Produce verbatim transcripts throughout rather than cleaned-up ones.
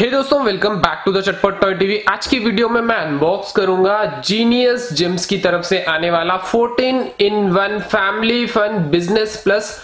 हे hey दोस्तों, welcome back to the Chatpat toy TV. आज की वीडियो में मैं अनबॉक्स करूंगा जीनियस जिम्स की तरफ से आने वाला fourteen in one family fun business plus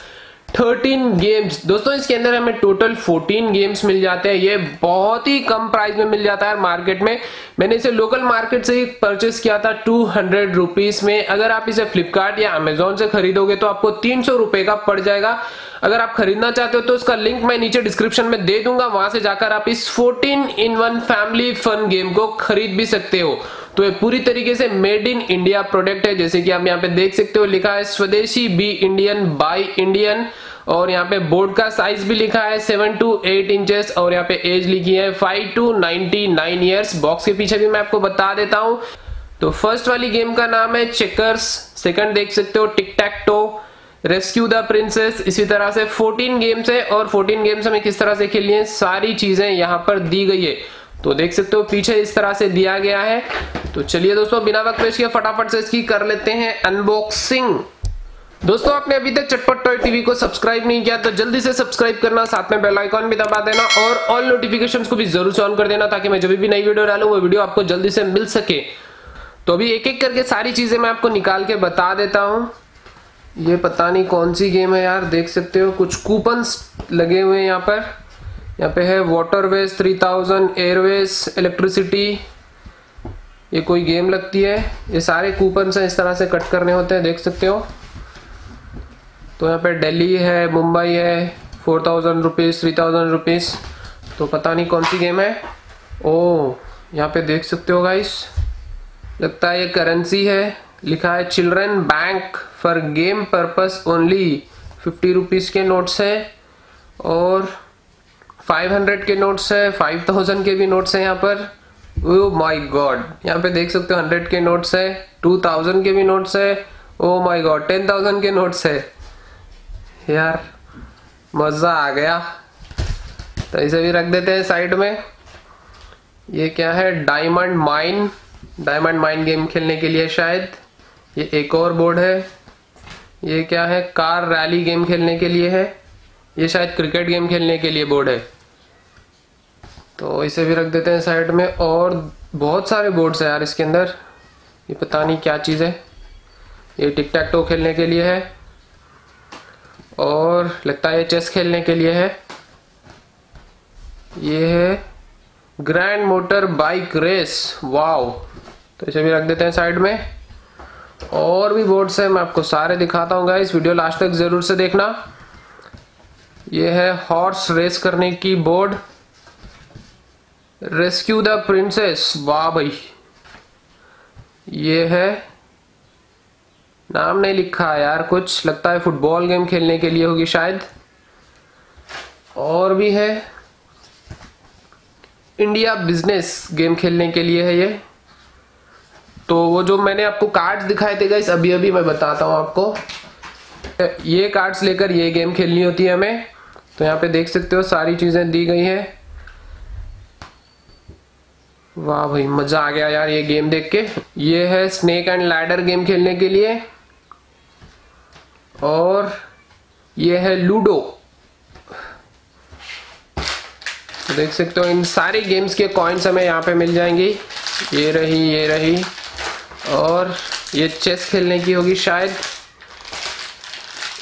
thirteen games. दोस्तों, इसके अंदर हमें टोटल फोर्टीन गेम्स मिल जाते हैं। ये बहुत ही कम प्राइस में मिल जाता है मार्केट में। मैंने इसे लोकल मार्केट से ही परचेस किया था टू हंड्रेड रुपीज में। अगर आप इसे फ्लिपकार्ट या अमेजोन से खरीदोगे तो आपको तीन सौ रुपए का पड़ जाएगा। अगर आप खरीदना चाहते हो तो उसका लिंक मैं नीचे डिस्क्रिप्शन में दे दूंगा, वहां से जाकर आप इस fourteen in one family fun game को खरीद भी सकते हो। तो ये पूरी तरीके से मेड इन इंडिया प्रोडक्ट है, जैसे कि आप यहाँ पे देख सकते हो, लिखा है स्वदेशी, बी इंडियन, बाय इंडियन। और यहाँ पे बोर्ड का साइज भी लिखा है सेवन टू एट इंचेस, और यहाँ पे एज लिखी है five to ninety nine years. Box के पीछे भी मैं आपको बता देता हूँ। तो फर्स्ट वाली गेम का नाम है चेकर्स, सेकंड देख सकते हो tic tac toe, rescue the princess. इसी तरह से फोर्टीन गेम्स है, और फोर्टीन गेम्स हमें किस तरह से खेलनी है सारी चीजें यहाँ पर दी गई है। तो देख सकते हो पीछे इस तरह से दिया गया है। तो चलिए दोस्तों, बिना वक्त पेश किए फटाफट से इसकी कर लेते हैं अनबॉक्सिंग। दोस्तों, आपने अभी तक चटपट टॉय टीवी को सब्सक्राइब नहीं किया तो जल्दी से सब्सक्राइब करना, साथ में बेल आइकॉन भी दबा देना और ऑल नोटिफिकेशंस को भी जरूर से ऑन कर देना, ताकि मैं जब भी नई वीडियो डालूं वो वीडियो आपको जल्दी से मिल सके। तो अभी एक एक करके सारी चीजें मैं आपको निकाल के बता देता हूँ। ये पता नहीं कौन सी गेम है यार, देख सकते हो कुछ कूपन्स लगे हुए हैं यहाँ पर। यहाँ पे है waterways three thousand, airways, electricity. ये कोई गेम लगती है। ये सारे कूपन्स हैं, इस तरह से कट करने होते हैं, देख सकते हो। तो यहाँ पे दिल्ली है, मुंबई है, four thousand rupees, three thousand rupees. तो पता नहीं कौन सी गेम है। ओ, यहाँ पे देख सकते हो गाइस, लगता है ये करेंसी है। लिखा है children bank for game purpose only. Fifty rupees के नोट्स हैं और फाइव हंड्रेड के नोट्स हैं, फाइव थाउजेंड के भी नोट्स हैं यहाँ पर। ओ माई गॉड, यहाँ पे देख सकते हो हंड्रेड के नोट्स है, टू थाउजेंड के भी नोट्स है, oh my god ten thousand के नोट्स है। यार मज़ा आ गया। तो इसे भी रख देते हैं साइड में। ये क्या है, diamond mine, diamond mine game खेलने के लिए शायद। ये एक और बोर्ड है। ये क्या है, कार रैली गेम खेलने के लिए है। ये शायद क्रिकेट गेम खेलने के लिए बोर्ड है, तो इसे भी रख देते हैं साइड में। और बहुत सारे बोर्ड्स हैं यार इसके अंदर। ये पता नहीं क्या चीज़ है। ये टिक टैक टो खेलने के लिए है, और लगता है चेस खेलने के लिए है। ये है grand motor bike race, wow. तो इसे भी रख देते हैं साइड में। और भी बोर्ड्स हैं, मैं आपको सारे दिखाता हूँ गाइस, वीडियो लास्ट तक ज़रूर से देखना। ये है हॉर्स रेस करने की बोर्ड, रेस्क्यू द प्रिंसेस, वाह भाई। ये है, नाम नहीं लिखा यार कुछ, लगता है फुटबॉल गेम खेलने के लिए होगी शायद। और भी है, इंडिया बिजनेस गेम खेलने के लिए है ये। तो वो जो मैंने आपको कार्ड्स दिखाए थे गाइस, अभी अभी मैं बताता हूँ आपको। ये कार्ड्स लेकर ये गेम खेलनी होती है हमें। तो यहाँ पे देख सकते हो सारी चीजें दी गई हैं। वाह भाई, मजा आ गया यार ये गेम देख के। ये है स्नेक एंड लैडर गेम खेलने के लिए, और ये है लूडो। तो देख सकते हो इन सारे गेम्स के कॉइन्स हमें यहाँ पे मिल जाएंगी। ये रही, ये रही, और ये चेस खेलने की होगी शायद।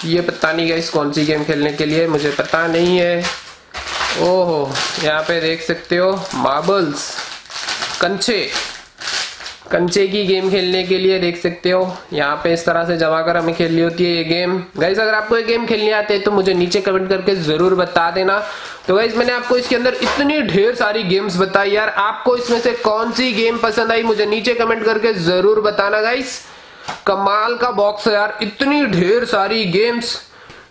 ये पता नहीं गाइस कौन सी गेम खेलने के लिए, मुझे पता नहीं है। ओहो, यहाँ पे देख सकते हो मार्बल्स, कंचे, कंचे की गेम खेलने के लिए देख सकते हो। यहाँ पे इस तरह से जमा कर हमें खेलनी होती है ये गेम। गाइस, अगर आपको ये गेम खेलने आते हैं तो मुझे नीचे कमेंट करके ज़रूर बता देना। तो गाइस, मैंने आपको इसके अंदर इतनी ढेर सारी गेम्स बताई यार। आपको इसमें से कौन सी गेम पसंद आई मुझे नीचे कमेंट करके ज़रूर बताना गाइस। कमाल का बॉक्स है यार, इतनी ढेर सारी गेम्स।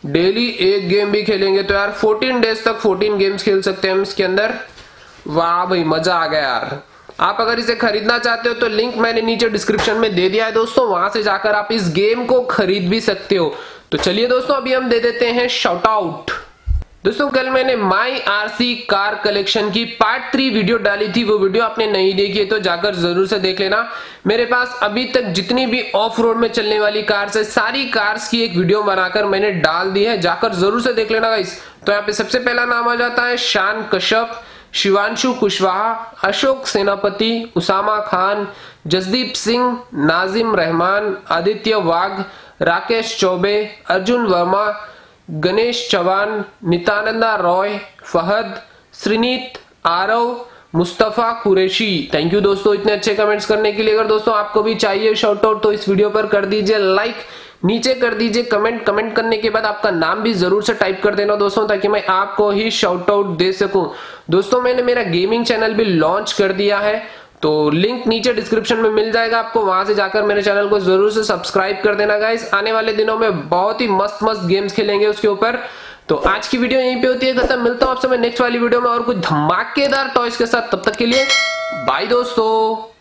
डेली एक गेम भी खेलेंगे तो यार फोर्टीन डेज तक फोर्टीन गेम्स खेल सकते हैं हम इसके अंदर। वाह भाई, मजा आ गया यार। आप अगर इसे खरीदना चाहते हो तो लिंक मैंने नीचे डिस्क्रिप्शन में दे दिया है दोस्तों, वहां से जाकर आप इस गेम को खरीद भी सकते हो। तो चलिए दोस्तों, अभी हम दे देते हैं शाउट आउट। दोस्तों, कल मैंने माई आरसी कार कलेक्शन की पार्ट थ्री वीडियो डाली थी, वो वीडियो आपने नहीं देखी है तो जाकर जरूर से देख लेना। मेरे पास अभी तक जितनी भी ऑफ रोड में चलने वाली कार्स है, सारी कार्स की एक वीडियो बनाकर मैंने डाल दी है, जाकर जरूर से देख लेना गाइस। तो यहाँ पे सबसे पहला नाम आ जाता है शान कश्यप, शिवांशु कुशवाहा, अशोक सेनापति, उसामा खान, जसदीप सिंह, नाजिम रहमान, आदित्य वाघ, राकेश चौबे, अर्जुन वर्मा, गणेश चौहान, नितानंदा रॉय, फहद, श्रीनीत, आरव, मुस्तफ़ा कुरैशी। थैंक यू दोस्तों इतने अच्छे कमेंट्स करने के लिए। अगर दोस्तों आपको भी चाहिए शॉर्ट आउट तो इस वीडियो पर कर दीजिए लाइक, नीचे कर दीजिए कमेंट। कमेंट करने के बाद आपका नाम भी जरूर से टाइप कर देना दोस्तों, ताकि मैं आपको ही शॉर्ट आउट दे सकूं। दोस्तों मैंने मेरा गेमिंग चैनल भी लॉन्च कर दिया है, तो लिंक नीचे डिस्क्रिप्शन में मिल जाएगा आपको, वहां से जाकर मेरे चैनल को जरूर से सब्सक्राइब कर देना गाइस। आने वाले दिनों में बहुत ही मस्त मस्त गेम्स खेलेंगे उसके ऊपर। तो आज की वीडियो यहीं पे होती है खत्म। मिलता हूं आपसे मैं नेक्स्ट वाली वीडियो में और कुछ धमाकेदार टॉयज के साथ। तब तक के लिए बाय दोस्तों।